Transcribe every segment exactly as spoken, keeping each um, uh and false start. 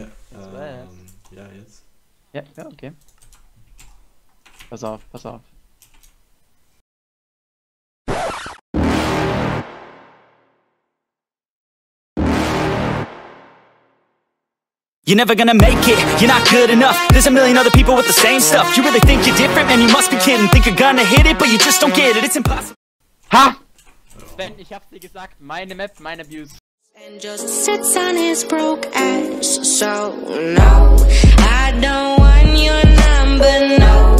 Ja, ähm, ja, jetzt. Ja, ja, okay. Pass auf, pass auf. You're never gonna make it, you're not good enough. There's a million other people with the same stuff. You really think you're different, man, you must be kidding. Think you're gonna hit it, but you just don't get it, it's impossible. Ha! Sven, ich hab's dir gesagt, meine Map, meine Views. And just sits on his broke ass, so no, I don't want your number, no.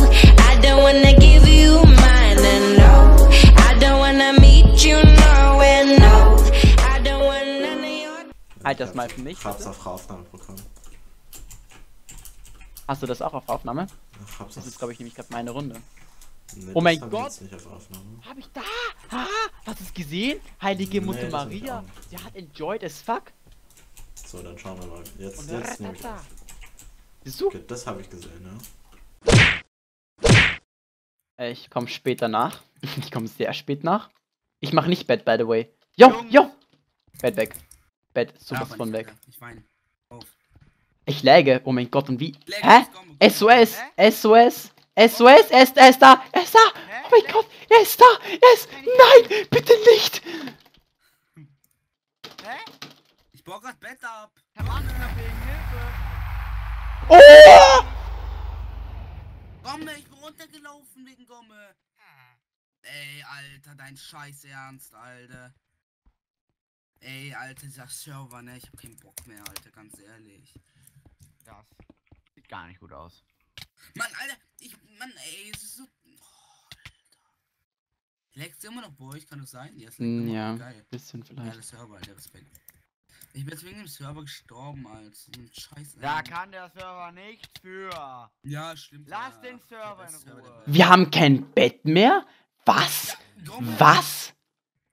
I don't wanna give you mine, and no, I don't wanna meet you nowhere, no. I don't want none of your... Halt das mal für mich, bitte. Hab's auf Aufnahme bekommen. Hast du das auch auf Aufnahme? Ach, hab's das ist, glaube ich, nämlich gerade meine Runde. Nee, oh mein Gott! Ich hab ich da! Ha! Hast du es gesehen? Heilige nee, Mutter Maria! Sie hat enjoyed as fuck! So, dann schauen wir mal. Jetzt, und jetzt nehme ich das. Siehst du? Okay, das habe ich gesehen, ja. Ich komme später nach. Ich komme sehr spät nach. Ich mache nicht Bett, by the way. Jo, Jung. Jo! Bett weg. Bett sowas ja, von weg. Ich weine. Oh. Ich läge. Oh mein Gott, und wie? Läge, hä? S O S! Hä? S O S! S O S, er ist, er ist da, er ist da, hä? Oh mein Leck. Gott, er ist da, er ist, nein, bitte nicht! Hä? Ich baue grad Bett ab. Herr Mann, Hilfe! Oh! Gomme, ich bin runtergelaufen wegen Gomme. Ey, Alter, dein Scheiß Ernst, Alter. Ey, Alter, dieser Server, ne, ich hab keinen Bock mehr, Alter, ganz ehrlich. Das sieht gar nicht gut aus. Mann, Alter, ich, Mann, ey, es ist so... Oh, Alter. Leckst du immer noch bei euch, kann das sein? Ja, mm, ja, geil. Bisschen vielleicht. Geiler Server, Alter, Respekt. Ich bin jetzt wegen dem Server gestorben, Alter. So ein Scheiß. Da kann der Server nichts für. Ja, stimmt. Lass ja. den Server ja, in Ruhe. Server Wir haben kein Bett mehr? Was? Ja, was?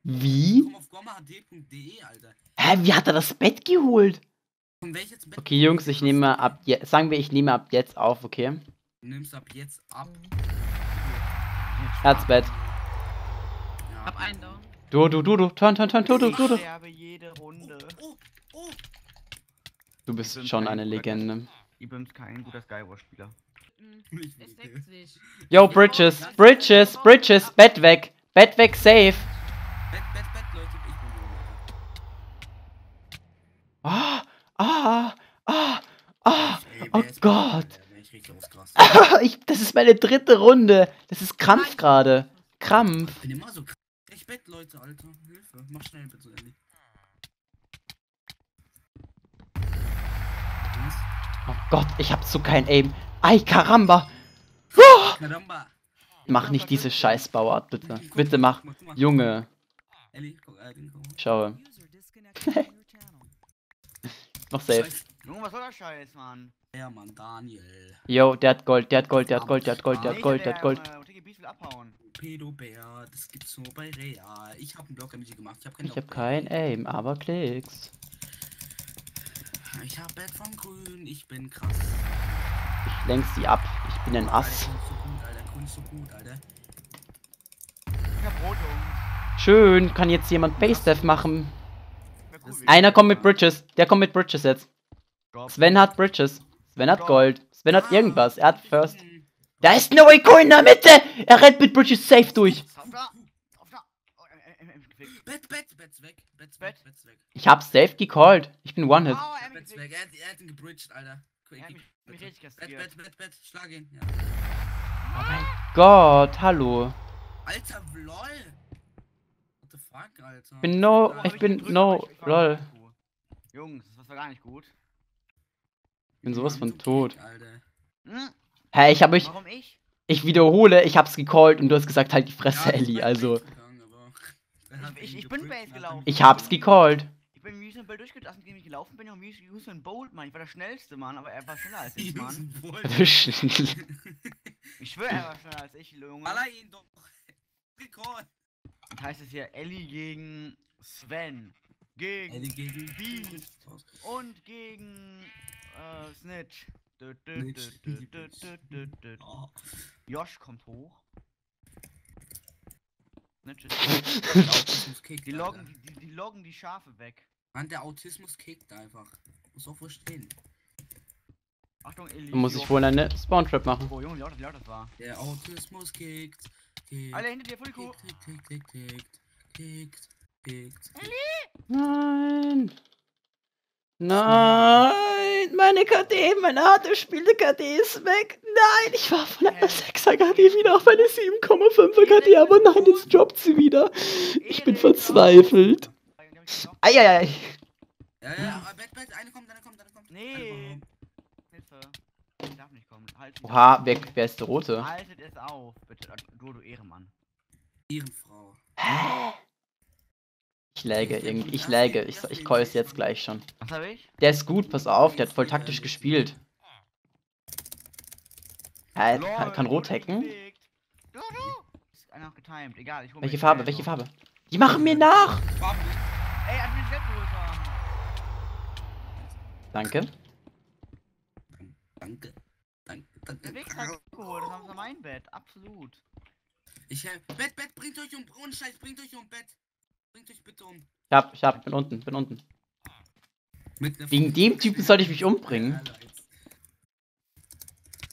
Wie? Komm auf gomma h d punkt d e, Alter. Hä, wie hat er das Bett geholt? Okay, Jungs, ich nehme ab jetzt, sagen wir, ich nehme ab jetzt auf, okay? Du nimmst ab jetzt ab. Herzbett. Ja. Hab einen Down. Du, du, du, du, turn, turn, turn, du, du, du, du. Ich sterbe jede Runde. Oh, oh, oh. Du bist schon eine Legende. Ich bin kein guter Skywars-Spieler. Yo, Bridges, Bridges, Bridges, Bett weg. Bett weg, safe. Bett, Bett, Bett, Leute, ich bin so. Ah! Ah, ah, ah, oh Gott. Ich, das ist meine dritte Runde. Das ist Krampf gerade. Krampf. Ich bin immer so krampf. Ich bett, Leute, Alter. Hilfe. Mach schnell bitte, Ellie. Oh Gott, ich hab so kein Aim. Ay, Karamba. Karamba. Mach nicht diese Scheißbauart, bitte. Bitte mach. Junge. Schaue. Noch safe. Junge, was soll das Scheiß, Mann? Ja, Mann, Daniel. Yo, der hat Gold, der hat Gold, der hat Gold, der hat Gold, der hat Gold, der hat Gold. Pedobär, das gibt's so bei Real. Ich hab einen Block M G gemacht, ich hab keinen. Ich hab kein Aim, aber Klicks. Ich hab Bett von Grün, ich bin krass. Ich lenk sie ab, ich bin ein Ass. Grün ist so gut, Alter. Ich hab Rot, Jungs. Schön, kann jetzt jemand Base-Death machen. Einer kommt mit Bridges, der kommt mit Bridges jetzt. Sven hat Bridges, Sven hat Gold, Sven hat irgendwas, er hat First. Da ist eine Rico in der Mitte! Er rennt mit Bridges safe durch. Ich hab safe gecallt, ich bin One-Hit. Er hat ihn gebridged, Alter. Schlag ihn. Oh mein Gott, hallo. Alter, lol. Alter. Bin no, ich, ich bin no, ich lol. Jungs, das war gar nicht gut. Ich bin sowas von tot. Hä, hey, ich hab mich. Warum ich? Ich wiederhole, ich hab's gecallt und du hast gesagt, halt die Fresse, ja, Ellie, also. Ich, ich bin Base gelaufen. Ich hab's gecallt. Ich bin reasonable durchgelassen, indem ich gelaufen bin, und Usain Bolt, Mann. Ich war der schnellste, Mann, aber er war schneller als ich, Mann. Ich schwöre, er war schneller als ich, Junge. Alla ihn doch. Gecallt. Das heißt es hier Ellie gegen Sven, gegen, Ellie gegen Beast und gegen äh, Snitch. Dö, dö, dö, dö, dö, dö, dö, dö. Oh. Josh kommt hoch. Snitch ist kickt, die, loggen, die, die, die loggen die Schafe weg. Mann, der Autismus kickt einfach. Muss auch verstehen. Achtung, Ellie. Dann muss ich wohl eine Spawn-Trap machen. Oh, Junge, wie laut, wie laut das war. Der Autismus kickt. kickt Alle hinter dir, voll cool. Kickt, kickt, kickt, kickt, kickt. Ellie! Nein! Nein! Meine K D, meine hart gespielte K D ist weg! Nein! Ich war von einer sechser K D wieder auf eine sieben Komma fünfer K D, aber nein, jetzt droppt sie wieder. Ich bin verzweifelt. Eieiei! Ja, ja, Black, Black, eine kommt, eine kommt, eine kommt. Nee! Hilfe! Ich darf nicht kommen. Oha, wer ist der Rote? Haltet es auf, bitte. Du, du Ehrenmann. Ehrenfrau. Hä? Ich läge irgendwie, ich läge, ich, ich call es jetzt gleich schon. Was hab ich? Der ist gut, pass auf, der hat voll taktisch gespielt. Ja, kann, kann rot hacken? Welche Farbe, welche Farbe? Die machen mir nach! Danke. Danke. Danke, danke. Geholt, das haben sie mein Bett, absolut. Ich hab, Bett, Bett, bringt euch um, ohne Scheiß, bringt euch um, Bett. Bringt euch bitte um. Ich hab, ich hab, bin unten, bin unten. Wegen dem Typen sollte ich mich umbringen.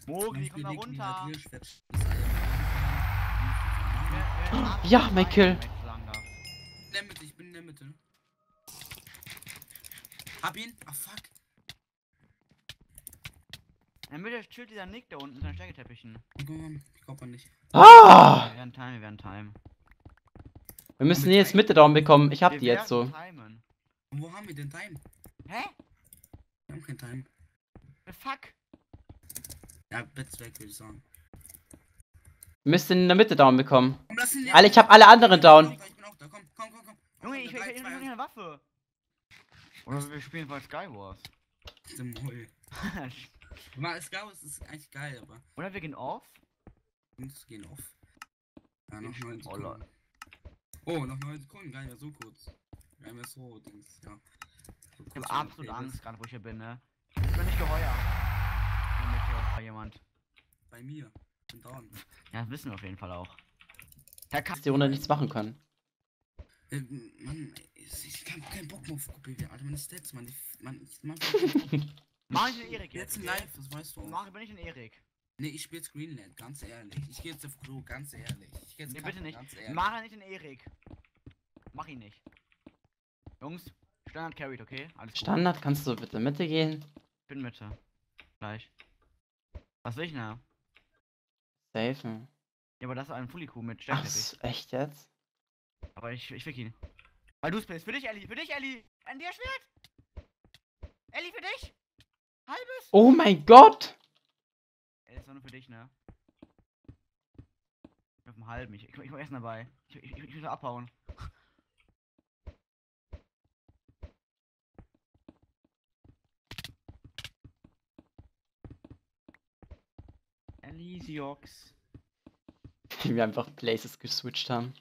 Mogli, komm mal runter. Ja, mein Kill. Ich bin in der Mitte, ich bin in der Mitte. Hab ihn, ah fuck. In der Mitte chillt dieser Nick da unten, seinen Stärketeppichen. Ich glaub mal nicht. Ah! Wir werden time, wir werden time. Wir müssen jetzt nee, Mitte down bekommen. Ich hab wir die jetzt so. Timen. Und wo haben wir denn Time? Hä? Wir haben kein Time. The fuck. Ja, Bett weg, würde ich sagen. Wir müssen in der Mitte down bekommen. Komm, alle, ich hab alle anderen down. Ich bin auch da. Komm, komm, komm, komm. Junge, ich will nicht eine Waffe. Oder wir spielen bei Skywars. Symbol. Skywars ist eigentlich geil, aber. Oder wir gehen off. Und gehen off. Ja, noch mal. Oh, noch neun Sekunden, gar nicht mehr so kurz. Gar nicht mehr so, Dings, ja. So ich hab absolut Angst, gerade wo ich hier bin, ne? Ich bin nicht geheuer. Bei jemand. Bei mir. Ich bin down. Ja, das wissen wir auf jeden Fall auch. Da kannst du die Runde nichts machen können. Äh, Mann, ich hab keinen Bock mehr auf Kopie, Alter, meine Stats, Mann. Ich, Mann, ich mach. Mach ich den Erik jetzt? Jetzt in Live, das weißt du. Mach ich bin ich in Erik. Ne, ich spiele jetzt Greenland, ganz ehrlich. Ich gehe jetzt auf Klo, ganz ehrlich. Ich geh jetzt nee, Kappen, bitte nicht. Ganz ehrlich. Mach er nicht den Erik. Mach ihn nicht. Jungs, Standard carried, okay? Alles Standard, gut. Kannst du bitte Mitte gehen? Ich bin Mitte. Gleich. Was will ich denn? Safen. Ja, aber das ist ein Fulliku mit Stärke. Echt jetzt? Aber ich, ich will ihn. Weil du spielst. Für dich, Ellie. Für dich, Ellie. An dir Schwert. Ellie, für dich. Halbes. Oh mein Gott. Das war nur für dich, ne? Ich bin auf dem halben. Ich, ich, ich war erst dabei. Ich, ich, ich, ich will abhauen. Elysiox. Wie wir einfach Places geswitcht haben.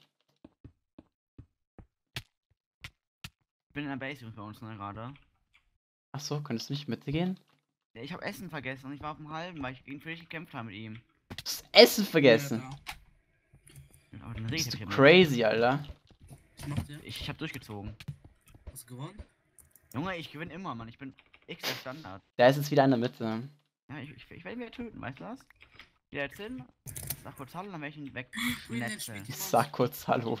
Ich bin in der Base bei uns, ne, gerade. Achso, könntest du nicht mitgehen? Ich hab Essen vergessen und ich war auf dem halben, weil ich gegen dich gekämpft habe mit ihm. Das Essen vergessen? Ja, das bist du crazy, Alter. Was macht ihr? Ich hab durchgezogen. Hast du gewonnen? Junge, ich gewinne immer, Mann. Ich bin X der Standard. Da ist jetzt wieder in der Mitte. Ja, ich, ich, ich werde ihn wieder töten, weißt du was? Wieder jetzt hin, sag kurz Hallo, dann werde ich ihn weg. Ich sag kurz Hallo.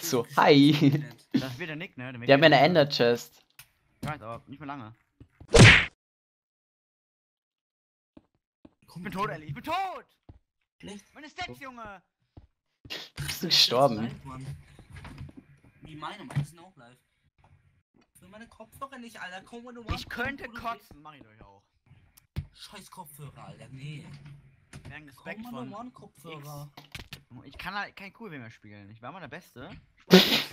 So, hi. Das wird der Nick, ne? Wir haben ja eine Ender Chest. Ich weiß, aber nicht mehr lange. Ich bin tot, Ellie. Ich bin tot! Meine Stats, Junge! Du bist gestorben. Wie meine, meine sind auch live. Ich will meine Kopfhörer nicht, Alter. Komm, du machst. Ich könnte kotzen, mach ich euch auch. Scheiß Kopfhörer, Alter. Nee. Respekt von One Kopfhörer. Ich kann halt kein Cool mehr spielen. Ich war mal der Beste. Ich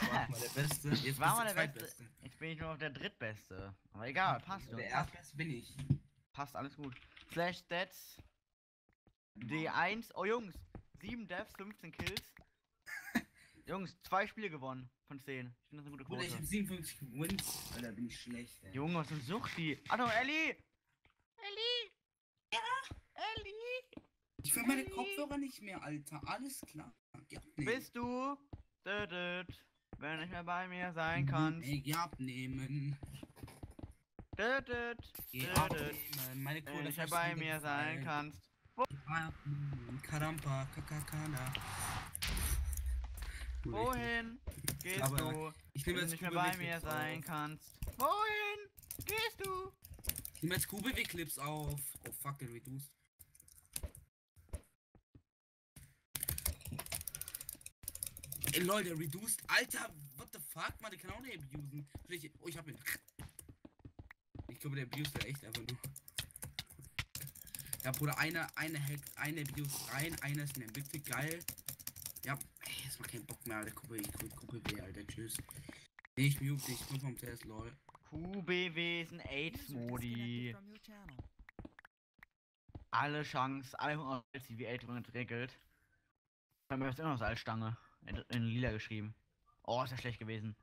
war mal der Beste. Jetzt war mal der Beste. Jetzt bin ich nur noch der Drittbeste. Aber egal, passt. Der Erstbeste bin ich. Passt, alles gut. Slash Stats D eins. Oh Jungs, sieben Deaths, fünfzehn Kills. Jungs, zwei Spiele gewonnen von zehn. Ich finde das eine gute Quote. Ich hab siebenundfünfzig Wins. Alter, bin ich schlecht, ey. Junge, was für ein Suchti. Hallo, Ellie! Ellie! Ja! Ellie! Ich will meine Kopfhörer nicht mehr, Alter. Alles klar. Ja, nee. Bist du? Dödöd. Wenn du nicht mehr bei mir sein kannst. Ich abnehmen. Geh ab, meine Kohle, wenn du bei mir sein kannst. Karampa, Kakakana. Wohin gehst du? Ich nehme jetzt Kube, bei mir sein kannst. Wohin gehst du? Ich nehme jetzt Kube Clips auf. Oh fuck, den Reduce. Ey Leute, Reduced. Alter, what the fuck, man, ich kann auch nicht abusen. Vielleicht, oh, ich hab ihn. Ich glaube, der abused er echt einfach nur. Ja, Bruder, einer, eine Hack, eine abused rein, einer ist in der Mitte, geil. Ja, ey, jetzt mal keinen Bock mehr, Alter. Q B W, Q B W, Alter, tschüss. Nee, ich mute dich, ich bin vom Test, lol. Q B W ist ein AIDS-Modi. Alle Chance, alle wie AIDS entregelt. Bei mir ist immer noch Salzstange. In, in lila geschrieben. Oh, ist ja schlecht gewesen.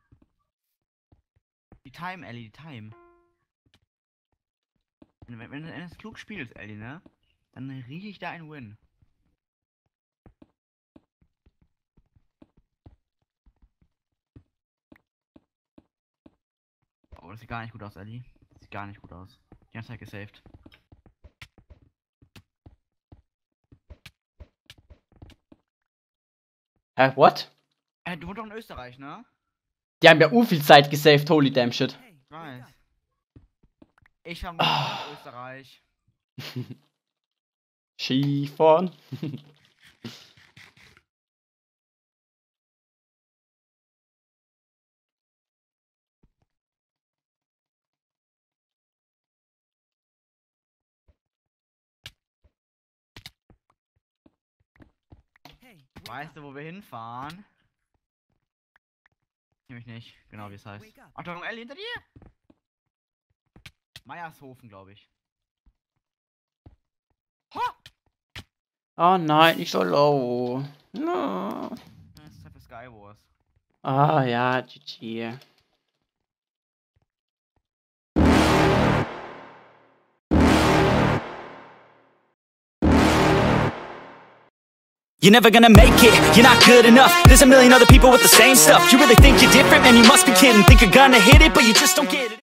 Die Time, Ellie, die Time. Wenn, wenn, wenn du es klug spielst, Ellie, ne? Dann rieche ich da einen Win. Oh, das sieht gar nicht gut aus, Ellie. Das sieht gar nicht gut aus. Die ganze Zeit gesaved. Hä, hey, what? Hey, du wohnst doch in Österreich, ne? Die haben ja u viel Zeit gesaved, holy damn shit. Ich weiß. Ich war oh. in Österreich. Skifahren. Weißt du, wo wir hinfahren? Nämlich nicht, genau wie es heißt. Achtung, Ellie, hinter dir! Meyershofen, glaube ich. Ha! Oh nein, nicht so low. No. Das ist halt für Sky Wars. Ah ja, G G. You're never gonna make it, you're not good enough. There's a million other people with the same stuff. You really think you're different, man, you must be kidding. Think you're gonna hit it, but you just don't get it.